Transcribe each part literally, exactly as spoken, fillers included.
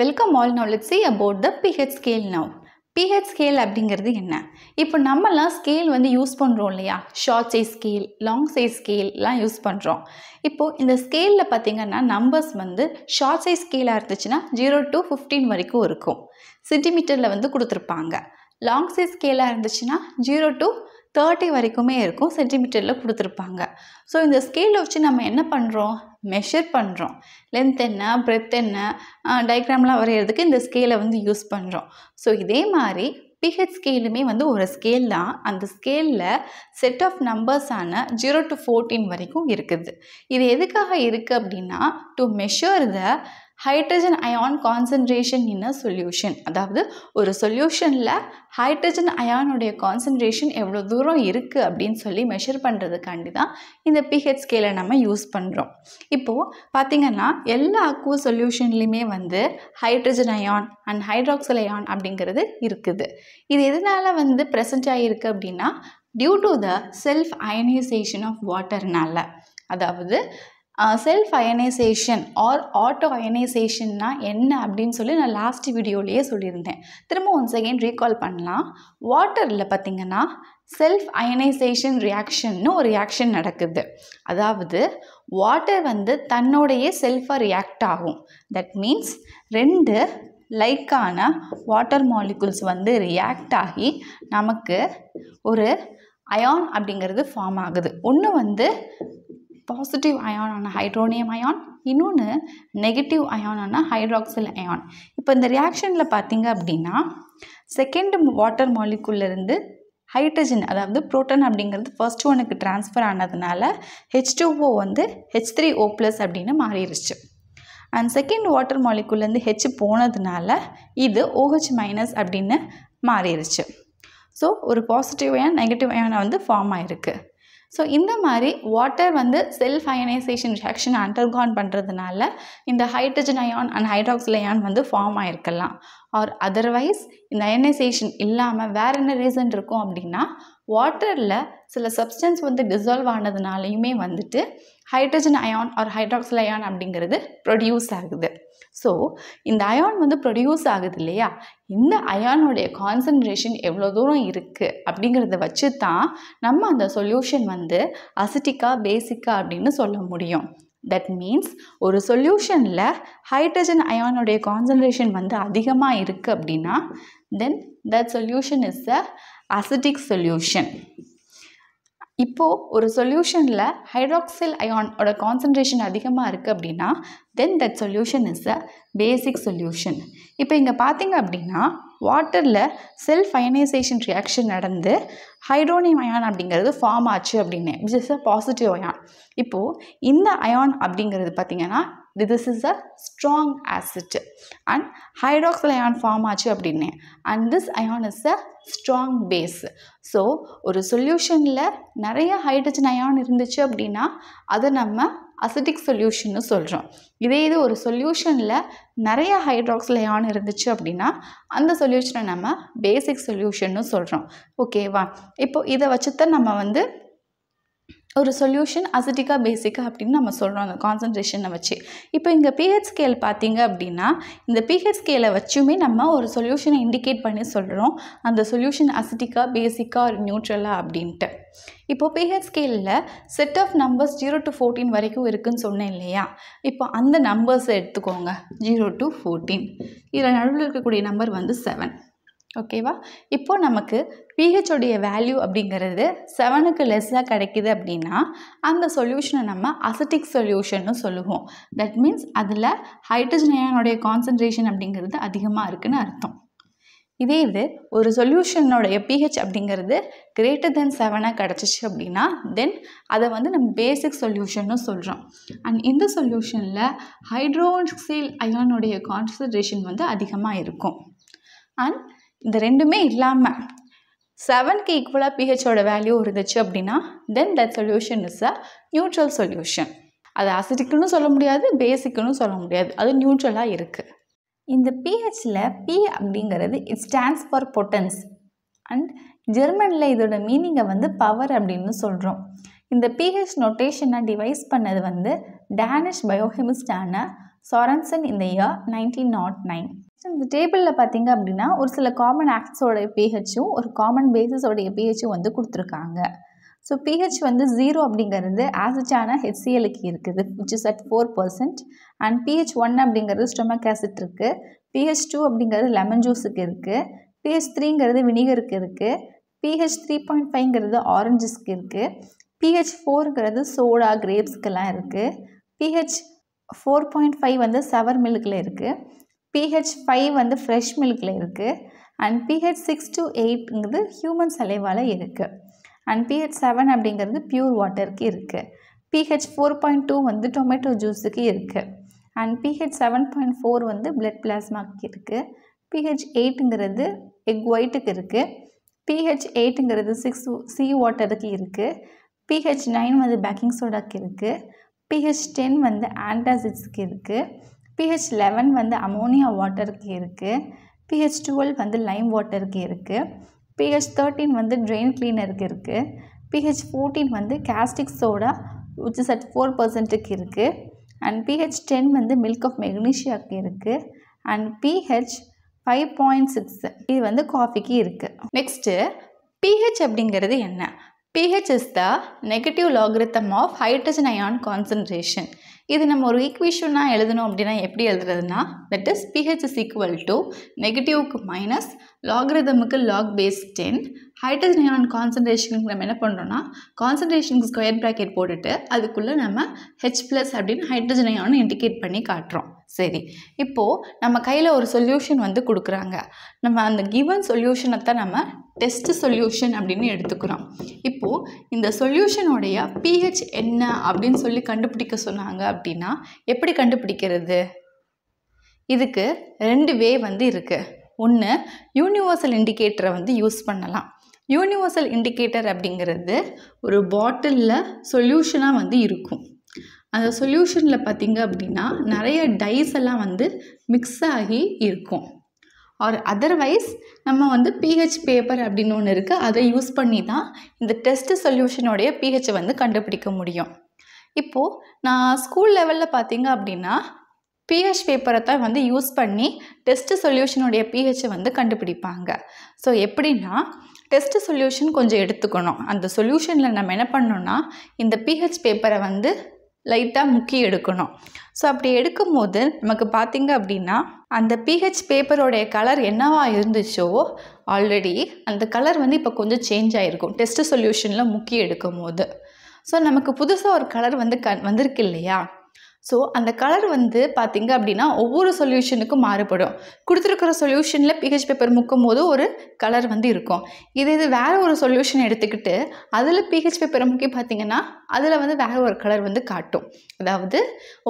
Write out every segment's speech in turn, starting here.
Welcome all. Now let's see about the pH scale now. pH scale அப்படிங்கிறது என்ன? இப்போ நம்மலாம் ஸ்கேல் வந்து யூஸ் பண்றோம் இல்லையா? Short size scale, long size ஸ்கேல்லாம் யூஸ் பண்றோம். இப்போ இந்த ஸ்கேல்ல பாத்தீங்கன்னா நம்பர்ஸ் வந்து ஷார்ட் சைஸ் ஸ்கேலா இருந்துச்சுனா zero to fifteen வரைக்கும் இருக்கும். சென்டிமீட்டர்ல வந்து கொடுத்திருப்பாங்க. லாங் சைஸ் ஸ்கேலா இருந்துச்சுனா zero to thirty வரைக்குமே இருக்கும் சென்டிமீட்டர்ல கொடுத்திருப்பாங்க. சோ இந்த ஸ்கேலை வச்சு நம்ம என்ன பண்றோம்? மெஷர் பண்றோம். லெந்த் என்ன, பிரெத் என்ன, டயகிராம்லாம் வரையிறதுக்கு இந்த ஸ்கேலை வந்து யூஸ் பண்றோம். சோ இதே மாதிரி pH ஸ்கேலுமே வந்து ஒரு ஸ்கேல் தான். அந்த ஸ்கேல்ல செட் ஆஃப் நம்பர்ஸ் ஆன zero to fourteen வரைக்கும் இருக்குது. இது எதுக்காக இருக்கு அப்படினா to measure the hydrogen ion concentration in a solution. அதாவது ஒரு சொல்யூஷன்ல ஹைட்ரஜன் அயானோட கான்சன்ட்ரேஷன் எவ்வளவு தூரம் இருக்கு அப்படினு சொல்லி மெஷர் பண்றதுக்காண்டி தான் இந்த pH ஸ்கேலை நம்ம யூஸ் பண்றோம். இப்போ பாத்தீங்கன்னா எல்லா aqua solutionலயுமே வந்து hydrogen ion and hydroxyl ion அப்படிங்கிறது இருக்குது. இது எதனால வந்து present ஆயிருக்கு அப்படினா due to the self ionization of water னால. அதாவது Uh, self ionization or auto ionization na enna appdinu solli na last video liye sollirundhen thirumba once again recall pannalam water la pathinga na self ionization reaction nu or reaction nadakudhu adavudhu water vandu tannodeye self a react agum that means rendu like ana water molecules vandu react aagi namakku oru ion abdingiradhu form agudhu onnu vandu positive ion on hydronium ion இன்னொன்னு negative ion on hydroxyl ion. இப்போ இந்த reactionல பாத்தீங்க அப்படினா second water molecule ல இருந்து hydrogen அதாவது proton அப்படிங்கிறது first one க்கு transfer ஆனதனால H two O வந்து H three O plus அப்படினு மாறிடுச்சு. And second water molecule ல இருந்து H போனதனால இது O H minus அப்படினு மாறிடுச்சு. So ஒரு positive ion negative ion வந்து form ஆயிருக்கு. So in the mari water vandu self ionization reaction undergone pandradhanala in the hydrogen ion and hydroxyl ion vandu form aayirkalam or otherwise in ionization illama vera enna reason irukum appadina water la sila substance vandu dissolve aanadhanaliyume vandu hydrogen ion or hydroxyl ion abdingiradhu produce agudhu. So இந்த ion வந்து produce ஆகுது இல்லையா, இந்த அயானோட concentration எவ்வளோ தூரம் இருக்கு அப்படிங்கறத வச்சு தான் நம்ம அந்த சொல்யூஷன் வந்து அசிட்டிக்கா பேசிக்கா அப்படின்னு சொல்ல முடியும். That means ஒரு சொல்யூஷன்ல ஹைட்ரஜன் அயானோட கான்சன்ட்ரேஷன் வந்து அதிகமா இருக்கு அப்படினா then that solution is a acidic solution. இப்போ ஒரு சொல்யூஷன்ல ஹைட்ராக்ஸைல் அயான் ஓட கான்சன்ட்ரேஷன் அதிகமா இருக்கு அப்படினா then that solution is a basic solution. இப்போ இங்க பாத்தீங்க அப்படினா வாட்டர்ல self ionization reaction நடந்து ஹைட்ரோனியம் அயான் அப்படிங்கிறது ஃபார்ம் ஆச்சு அப்படினே which is a positive ion. இப்போ இந்த அயான் அப்படிங்கிறது பாத்தீங்கன்னா this is a strong acid and hydroxyl ion form ஆச்சு அப்படினே and this ion is a strong base. So ஒரு சொல்யூஷன்ல நிறைய ஹைட்ரஜன் அயான் இருந்துச்சு அப்படினா அது நம்ம acidic solution னு சொல்றோம். இதே இது ஒரு சொல்யூஷன்ல நிறைய ஹைட்ராக்ஸைல் அயான் இருந்துச்சு அப்படினா அந்த சொல்யூஷனை நம்ம basic solution னு சொல்றோம். ஓகேவா? இப்போ இத வச்சு தான் நம்ம வந்து ஒரு சொல்யூஷன் அசிட்டிக்கா பேசிக்கா அப்படினு நம்ம சொல்றோம் அந்த கான்சன்ட்ரேஷனை வச்சு. இப்போ இங்க pH ஸ்கேல் பாத்தீங்க அப்படினா இந்த pH ஸ்கேலை வச்சுமே நம்ம ஒரு சொல்யூஷனை இன்டிகேட் பண்ணி சொல்றோம் அந்த சொல்யூஷன் அசிட்டிக்கா பேசிக்கா நியூட்ரலா அப்படினு. இப்போ pH ஸ்கேல்ல set of numbers zero to fourteen வரைக்கும் இருக்குன்னு சொன்னேன் இல்லையா, இப்போ அந்த நம்பர்ஸ் எடுத்துக்கோங்க zero to fourteen. இதுல நடுவுல இருக்கக்கூடிய நம்பர் வந்து seven. ஓகேவா? இப்போ நமக்கு pH உடைய வேல்யூ அப்படிங்கிறது seven க்கு லெஸ்ஸா கிடைக்குது அப்படினா அந்த சொல்யூஷனை நம்ம அசிட்டிக் சொல்யூஷன் னு சொல்லுவோம். தட் மீன்ஸ் அதுல ஹைட்ரஜன் அயான் உடைய கான்சன்ட்ரேஷன் அப்படிங்கிறது அதிகமா இருக்குன்னு அர்த்தம். இதே இது ஒரு சொல்யூஷனோட pH அப்படிங்கிறது greater than seven கிடைச்சிச்சு அப்படினா then அதை வந்து நம்ம பேசிக் சொல்யூஷன் னு சொல்றோம். and இந்த சொல்யூஷன்ல ஹைட்ரோக்ஸைல் அயான் உடைய கான்சன்ட்ரேஷன் வந்து அதிகமா இருக்கும். and இந்த ரெண்டுமே இல்லாம seven க்கு ஈக்குவலா pH ஓட வேல்யூ இருந்துச்சு அப்படினா then that solution is a neutral solution. அது அசிடிக்னு சொல்ல முடியாது, பேசிக்னு சொல்ல முடியாது, அது நியூட்ரலா இருக்கு. இந்த pH ல P அப்படிங்கிறது it stands for potence and ஜெர்மன்ல இதோட மீனிங் வந்து பவர் அப்படினு சொல்றோம். இந்த pH நோட்டேஷனை டிவைஸ் பண்ணது வந்து டேனிஷ் பயோகெமிஸ்டான Sorensen in the year nineteen oh nine. In the table la pathinga appadina oru sila common acids oda pH um oru common bases oda pH um vandu kuduthirukanga. So pH vandu zero abdingiradhu acid ana H C L ku irukku, which is at four percent, and pH one abdingiradhu stomach acid irukku, pH two abdingiradhu lemon juice ku irukku, pH three ingiradhu vinegar ku irukku, pH three point five ingiradhu oranges ku irukku, pH four ingiradhu soda grapes ku la irukku, pH four point five vandu sour milk la irukku, pH five and the fresh milk and pH six to eight the human saliva and pH seven the pure water pH four point two the tomato juice and pH seven point four the blood plasma pH eight the egg white pH eight the sea water pH nine the baking soda pH ten the antacids pH eleven வந்து ammonia water pH twelve வந்து lime water pH thirteen வந்து drain cleaner pH fourteen வந்து caustic soda, which is at four percent, and pH ten வந்து milk of magnesia and pH five point six இது வந்து coffee. Next, pH அப்படிங்கிறது என்ன? pH is the negative logarithm of hydrogen ion concentration. This is the equation that is pH is equal to negative minus logarithmical log base ten. Hydrogen ion concentration concentration square bracket that is H plus hydrogen ion indicate. சரி இப்போ நம்ம கையில ஒரு solution வந்து கொடுக்கறாங்க. நம்ம அந்த given சொல்யூஷனை தான் நம்ம டெஸ்ட் சொல்யூஷன் அப்படினு எடுத்துக்கறோம். இப்போ இந்த சொல்யூஷனோட pH என்ன அப்படினு சொல்லி கண்டுபிடிக்க சொன்னாங்க அப்படினா எப்படி கண்டுபிடிக்கிறது? இதுக்கு ரெண்டு வே வந்து இருக்கு. ஒன்னு யுனிவர்சல் இன்டிகேட்டரை வந்து யூஸ் பண்ணலாம். யுனிவர்சல் இன்டிகேட்டர் அப்படிங்கிறது ஒரு பாட்டில்ல சொல்யூஷனா வந்து இருக்கும். அந்த சொல்யூஷன்ல பாத்தீங்க அப்படினா நிறைய டைஸ் எல்லாம் வந்து mix ஆகி இருக்கும். ஆர் अदरवाइज நம்ம வந்து pH பேப்பர் அப்படின ஒன்னு இருக்கு. அதை யூஸ் பண்ணி தான் இந்த டெஸ்ட் சொல்யூஷனோட pH வந்து கண்டுபிடிக்க முடியும். இப்போ நான் ஸ்கூல் லெவல்ல பாத்தீங்க அப்படினா pH பேப்பரை தான் வந்து யூஸ் பண்ணி டெஸ்ட் சொல்யூஷனோட pH வந்து கண்டுபிடிப்பாங்க. சோ எப்படினா டெஸ்ட் சொல்யூஷன் கொஞ்சம் எடுத்துக்கணும். அந்த சொல்யூஷன்ல நம்ம என்ன பண்ணனும்னா இந்த pH பேப்பரை வந்து லைட்டா முக்கி எடுக்கணும். சோ அப்படி எடுக்கும்போது நமக்கு பாத்தீங்க அப்படினா அந்த pH பேப்பரோட கலர் என்னவா இருந்துச்சோ ஆல்ரெடி அந்த கலர் வந்து இப்ப கொஞ்சம் சேஞ்ச் ஆயிருக்கும். டெஸ்ட் சொல்யூஷன்ல முக்கி எடுக்கும்போது சோ நமக்கு புதுசா ஒரு கலர் வந்து வந்திருக்கு இல்லையா? சோ அந்த கலர் வந்து பாத்தீங்க அப்படினா ஒவ்வொரு சொல்யூஷனுக்கு மாறுபடும். கொடுத்திருக்கிற சொல்யூஷன்ல pH பேப்பர் முக்கும்போது ஒரு கலர் வந்து இருக்கும். இது இது வேற ஒரு சொல்யூஷன் எடுத்துக்கிட்டு அதுல pH பேப்பர் முக்கி பாத்தீங்கனா அதுல வந்து வேற ஒரு கலர் வந்து காட்டும். அதாவது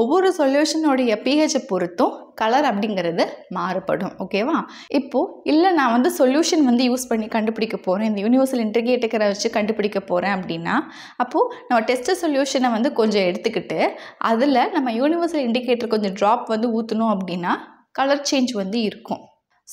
ஒவ்வொரு சொல்யூஷனோட pH பொறுத்தும் கலர் அப்படிங்கிறது மாறுபடும். ஓகேவா? இப்போ இல்ல நான் வந்து சொல்யூஷன் வந்து யூஸ் பண்ணி கண்டுபிடிக்க போறேன். இந்த யுனிவர்சல் இன்டிகேட்டரை வச்சு கண்டுபிடிக்க போறேன் அப்படினா அப்போ நம்ம டெஸ்ட் சொல்யூஷனை வந்து கொஞ்சம் எடுத்துக்கிட்டு அதுல நம்ம யுனிவர்சல் இன்டிகேட்டர் கொஞ்சம் டிராப் வந்து ஊத்துனோம் அப்படினா கலர் சேஞ்ச் வந்து இருக்கும்.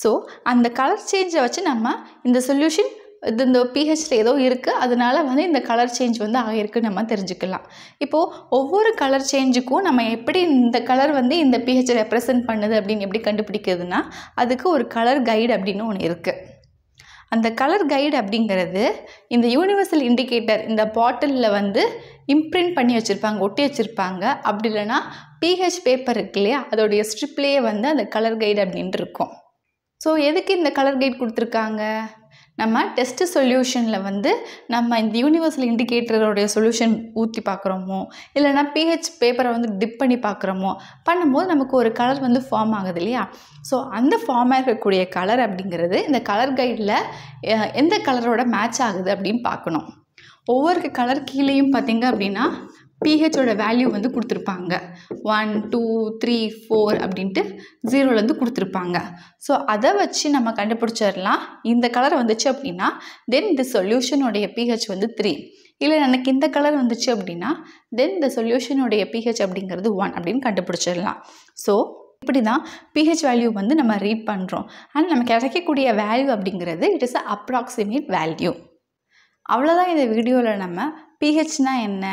சோ அந்த கலர் சேஞ்சை வச்சு நம்ம இந்த சொல்யூஷன் இது இந்த pH ல ஏதோ இருக்கு அதனால வந்து இந்த கலர் சேஞ்ச் வந்து ஆகிருக்கு நம்ம தெரிஞ்சிக்கலாம். இப்போ ஒவ்வொரு கலர் சேஞ்சுக்கும் நம்ம எப்படி இந்த கலர் வந்து இந்த pH ரெப்ரசன்ட் பண்ணுது அப்படினு எப்படி கண்டுபிடிக்கிறதுனா அதுக்கு ஒரு கலர் கைட் அப்படினு ஒன்னு இருக்கு. அந்த கலர் கைட் அப்படிங்கிறது இந்த யுனிவர்சல் இன்டிகேட்டர் இந்த பாட்டில்ல வந்து இம்ப்ரிண்ட் பண்ணி வச்சிருப்பாங்க, ஒட்டி வச்சிருப்பாங்க. அப்படி இல்லனா pH பேப்பர் இருக்குல அதோட ஸ்ட்ரிப்லயே வந்து அந்த கலர் கைட் அப்படினு இருக்கும். சோ எதுக்கு இந்த கலர் கைட் கொடுத்திருக்காங்க? நம்ம டெஸ்ட் சொல்யூஷன்ல வந்து நம்ம இந்த யுனிவர்சல் இன்டிகேட்டரோட சொல்யூஷன் ஊத்தி பார்க்கறோமோ இல்லனா pH பேப்பரை வந்து டிப் பண்ணி பார்க்கறோமோ பண்ணும்போது நமக்கு ஒரு கலர் வந்து ஃபார்ம் ஆகுது இல்லையா? சோ அந்த ஃபார்ம் ஆக கூடிய கலர் அப்படிங்கிறது இந்த கலர் கைட்ல எந்த கலரோட மேட்ச் ஆகுது அப்படிን பார்க்கணும். ஒவ்வொரு கலர் கீழேயும் பாத்தீங்க அப்படினா pH ஓட வேல்யூ வந்து கொடுத்திருப்பாங்க. one two three four அப்படிட்டு zero ல இருந்து கொடுத்திருப்பாங்க. சோ அத வச்சு நம்ம கண்டுபிடிச்சிரலாம். இந்த கலர் வந்துச்சு அப்படினா then the solution உடைய pH வந்து three. இல்ல எனக்கு இந்த கலர் வந்துச்சு அப்படினா then the solution உடைய pH அப்படிங்கிறது one அப்படினு கண்டுபிடிச்சிரலாம். சோ இப்படிதான் pH வேல்யூ வந்து நம்ம ரீட் பண்றோம். and நமக்கு கிடைக்க கூடிய வேல்யூ அப்படிங்கிறது it is an approximate value. அவ்வளவுதான் இந்த வீடியோல நம்ம pH னா என்ன,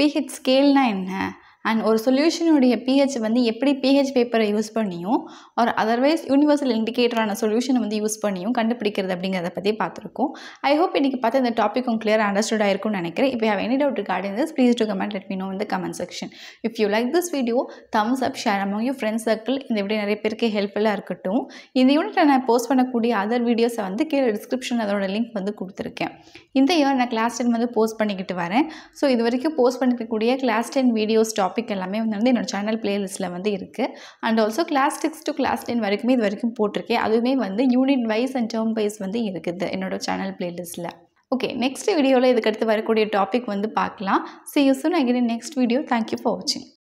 pH scale na enna, and or solution pH வந்து எப்படி pH paper யூஸ் பண்ணியும் or otherwise universal indicator ஆன solution வந்து யூஸ் பண்ணியும் கண்டுபிடிக்கிறது அப்படிங்கறத பத்தி பாத்துறோம். I hope இன்னைக்கு பார்த்த இந்த டாபிக் உங்களுக்கு clear understood ஆ இருக்கும்னு நினைக்கிறேன். If you have any doubt regarding this, please do comment, let me know in the comment section. If you like this video, thumbs up, share among your friends circle. இந்த video நிறைய பேருக்கு ஹெல்ப்ஃபுல்லா இருக்கட்டும். இந்த யூனிட்ல நான் போஸ்ட் பண்ணக்கூடிய other videos வந்து கீழ description அதோட லிங்க் வந்து கொடுத்திருக்கேன். இந்த year நான் class ten வந்து போஸ்ட் பண்ணிக்கிட்டு வரேன். So இதுவரைக்கும் போஸ்ட் பண்ணிக்கக்கூடிய class ten videos topic எல்லாமே வந்து என்னோட channel playlistல வந்து இருக்கு. And also class six to class ten வரைக்கும் இது வரைக்கும் போட்டுருக்கேன். அதுவுமே வந்து unit wise and term wise வந்து இருக்குது என்னோட channel playlistல. Okay, next videoல இதுக்கு அடுத்து வரக்கூடிய topic வந்து பார்க்கலாம். See you soon again in next video. Thank you for watching.